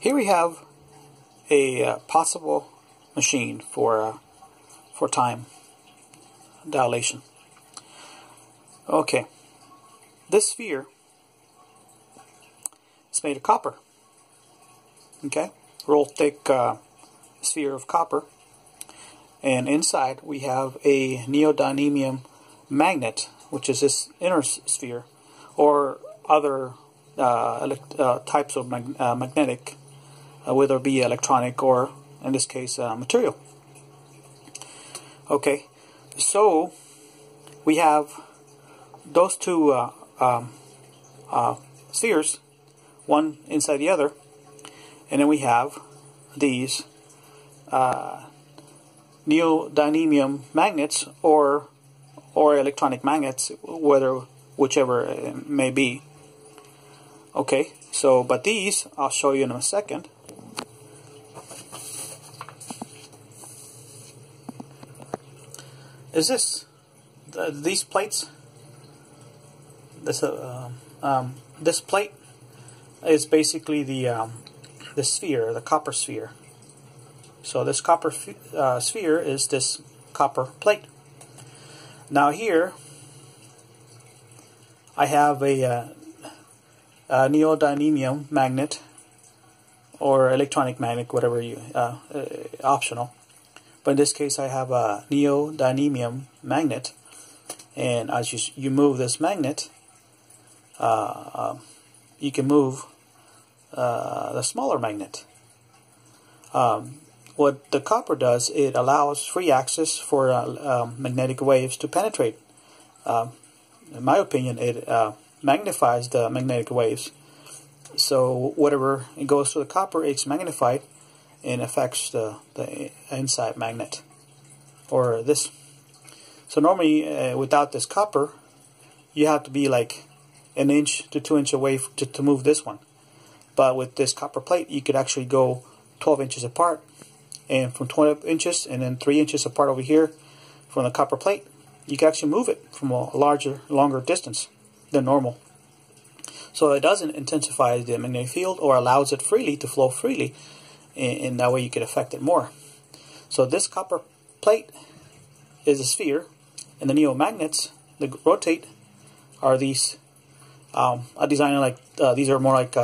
Here we have a possible machine for time dilation. Okay, this sphere is made of copper. Okay, roll thick sphere of copper, and inside we have a neodymium magnet, which is this inner sphere, or other types of magnetic, whether it be electronic or, in this case, material. Okay, so we have those two spheres, one inside the other, and then we have these neodymium magnets or electronic magnets, whichever it may be. Okay, so but these I'll show you in a second. Is this these plates? This plate is basically the sphere, the copper sphere. So this copper sphere is this copper plate. Now here I have a neodymium magnet or electronic magnet, whatever you optional. But in this case, I have a neodymium magnet, and as you move this magnet, you can move the smaller magnet. What the copper does, it allows free access for magnetic waves to penetrate. In my opinion, it magnifies the magnetic waves. So whatever it goes through the copper, it's magnified and affects the inside magnet, or this. So normally, without this copper, you have to be like 1 inch to 2 inch away to move this one. But with this copper plate, you could actually go 12 inches apart, and from 12 inches and then 3 inches apart over here from the copper plate, you can actually move it from a longer distance than normal. So it doesn't intensify the magnetic field or allows it freely to flow freely, and that way you can affect it more. So this copper plate is a sphere, and the neomagnets that rotate are these. I designed like these are more like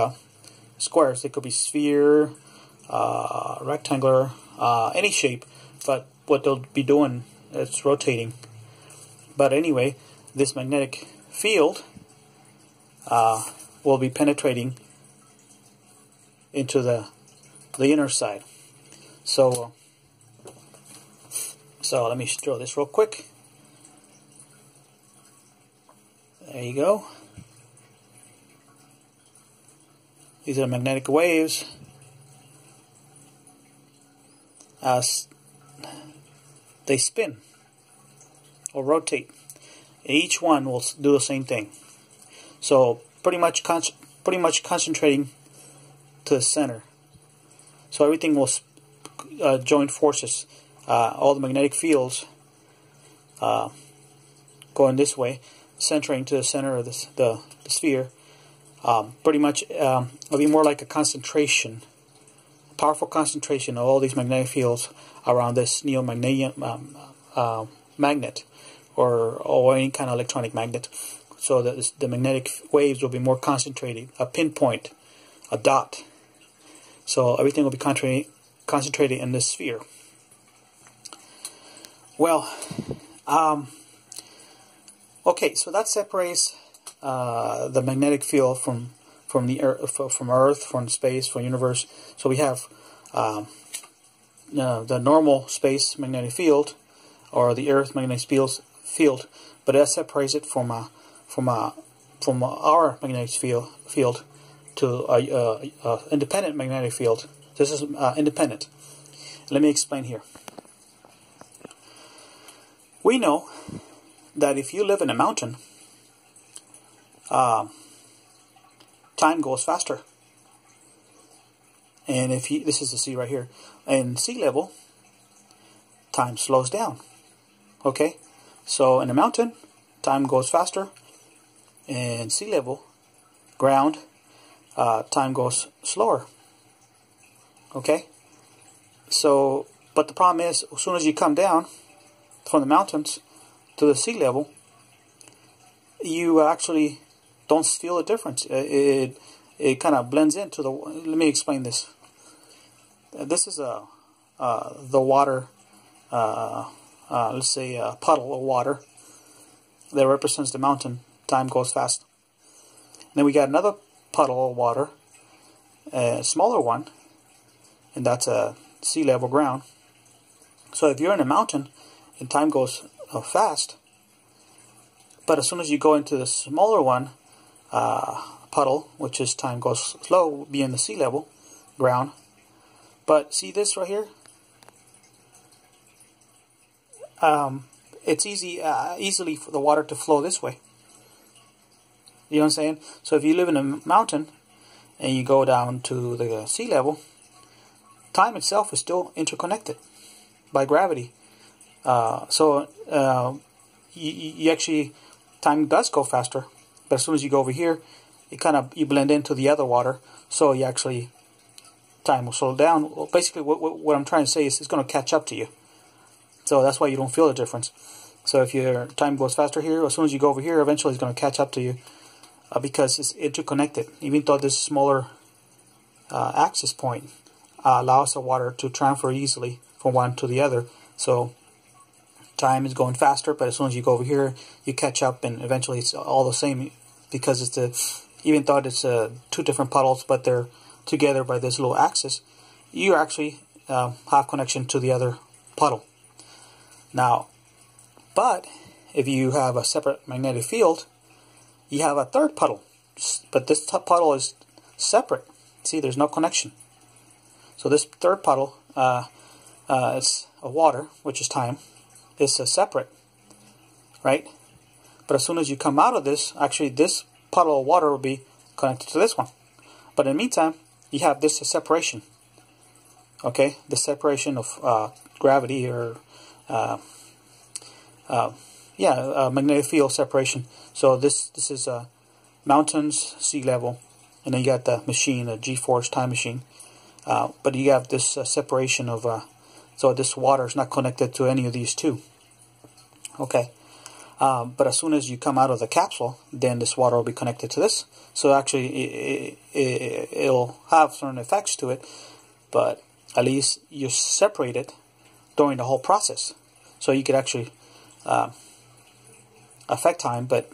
squares. They could be sphere, rectangular, any shape, but what they'll be doing, it's rotating. But anyway, this magnetic field will be penetrating into the inner side. So let me draw this real quick. There you go. These are magnetic waves as they spin or rotate. Each one will do the same thing. So pretty much concentrating to the center. So everything will join forces. All the magnetic fields going this way, centering to the center of the sphere. Pretty much, it'll be more like a concentration, a powerful concentration of all these magnetic fields around this neodymium magnet, or any kind of electronic magnet. So that the magnetic waves will be more concentrated, a pinpoint, a dot. So everything will be concentrated in this sphere. Well, okay, so that separates the magnetic field from Earth, from space, from universe. So we have the normal space magnetic field, or the Earth magnetic field, but that separates it from our magnetic field to a independent magnetic field. This is independent. Let me explain here. We know that if you live in a mountain, time goes faster, and if you, this is the sea right here, and sea level, time slows down. Okay, so in a mountain, time goes faster, and sea level, ground, time goes slower. Okay? So, but the problem is, as soon as you come down from the mountains to the sea level, you actually don't feel a difference. It kind of blends into the... Let me explain this. This is a the water, let's say a puddle of water that represents the mountain. Time goes fast. And then we got another puddle of water, a smaller one, and that's a sea level ground. So if you're in a mountain and time goes fast, but as soon as you go into the smaller one, puddle, which is time goes slow, will be in the sea level ground. But see this right here? It's easily for the water to flow this way. You know what I'm saying? So if you live in a mountain and you go down to the sea level, time itself is still interconnected by gravity. You actually, time does go faster, but as soon as you go over here, it kind of, you blend into the other water, so you actually, time will slow down. Well, basically, what I'm trying to say is it's going to catch up to you. So that's why you don't feel the difference. So if your time goes faster here, as soon as you go over here, eventually it's going to catch up to you because it's interconnected. Even though this smaller access point allows the water to transfer easily from one to the other. So time is going faster, but as soon as you go over here, you catch up, and eventually it's all the same because it's even though it's two different puddles, but they're together by this little axis. You actually have connection to the other puddle. Now, but if you have a separate magnetic field, you have a third puddle, but this top puddle is separate. See, there's no connection. So this third puddle, it's a water, which is time, is separate, right? But as soon as you come out of this, actually this puddle of water will be connected to this one. But in the meantime, you have this separation, okay? The separation of gravity or, magnetic field separation. So this is mountains, sea level, and then you got the machine, a G-force time machine. But you have this separation of, so this water is not connected to any of these two, okay? But as soon as you come out of the capsule, then this water will be connected to this. So actually, it'll have certain effects to it, but at least you separate it during the whole process. So you could actually affect time, but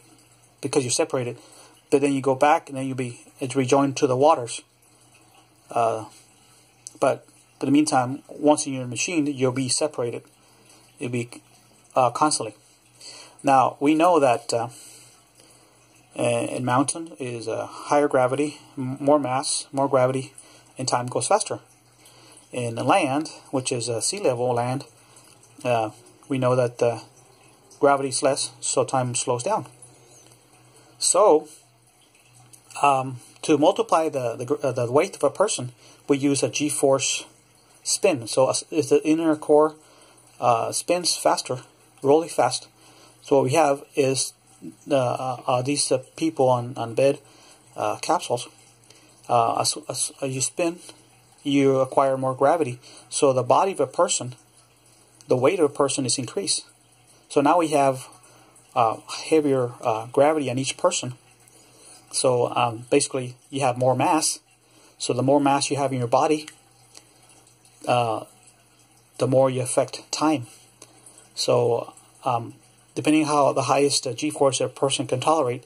because you separate it, but then you go back and then it's rejoined to the waters. But in the meantime, once in your machine, you'll be separated. You'll be constantly. Now, we know that a mountain is a higher gravity, more mass, more gravity, and time goes faster. In the land, which is a sea level land, we know that gravity is less, so time slows down. So, to multiply the weight of a person, we use a G-force spin. So if the inner core spins faster, really fast, so what we have is these people on bed capsules. As you spin, you acquire more gravity. So the body of a person, the weight of a person is increased. So now we have heavier gravity on each person. So basically, you have more mass. So the more mass you have in your body, the more you affect time. So... depending on how the highest G-force a person can tolerate,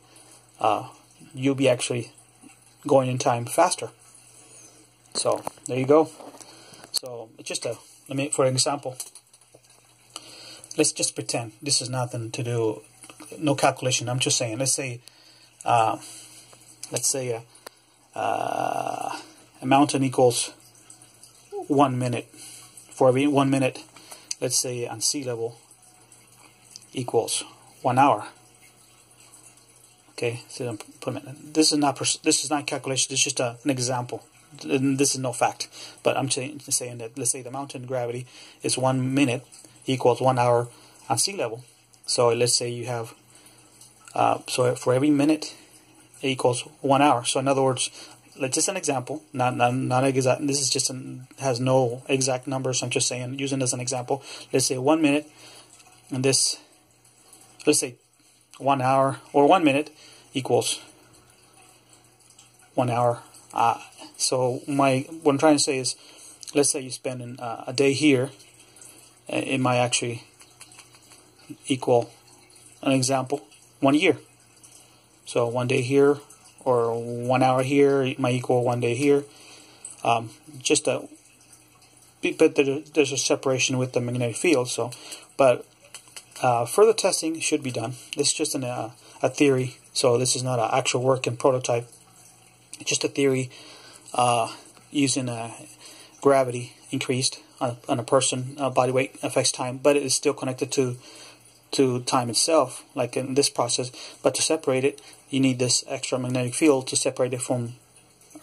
you'll be actually going in time faster. So there you go. So it's just let me, for example, let's just pretend this is nothing to do, no calculation. I'm just saying, let's say a mountain equals 1 minute. For every 1 minute, let's say on sea level, equals 1 hour. Okay, so this is not calculation. This is just an example. This is no fact. But I'm just saying that let's say the mountain gravity is 1 minute equals 1 hour on sea level. So let's say you have so for every minute it equals 1 hour. So in other words, just an example, not exact. This is just has no exact numbers. I'm just saying, using as an example. Let's say 1 minute, and this, let's say 1 hour or 1 minute equals 1 hour. So what I'm trying to say is, let's say you spend a day here, it might actually equal an example 1 year. So 1 day here, or 1 hour here, it might equal 1 day here. But there's a separation with the magnetic field. So, but further testing should be done. This is just a theory. So this is not an actual work and prototype. It's just a theory using gravity increased on a person. Body weight affects time, but it is still connected to time itself, like in this process. But to separate it, you need this extra magnetic field to separate it from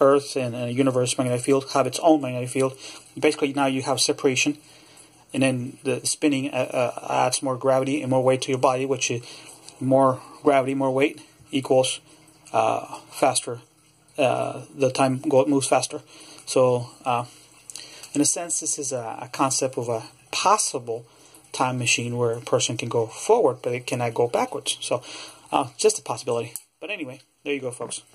Earth and the universe. Magnetic field have its own magnetic field. Basically, now you have separation, and then the spinning adds more gravity and more weight to your body, which is more gravity, more weight equals faster. The time moves faster. So, in a sense, this is a concept of a possible time machine where a person can go forward, but it cannot go backwards. So, just a possibility. But anyway, there you go, folks.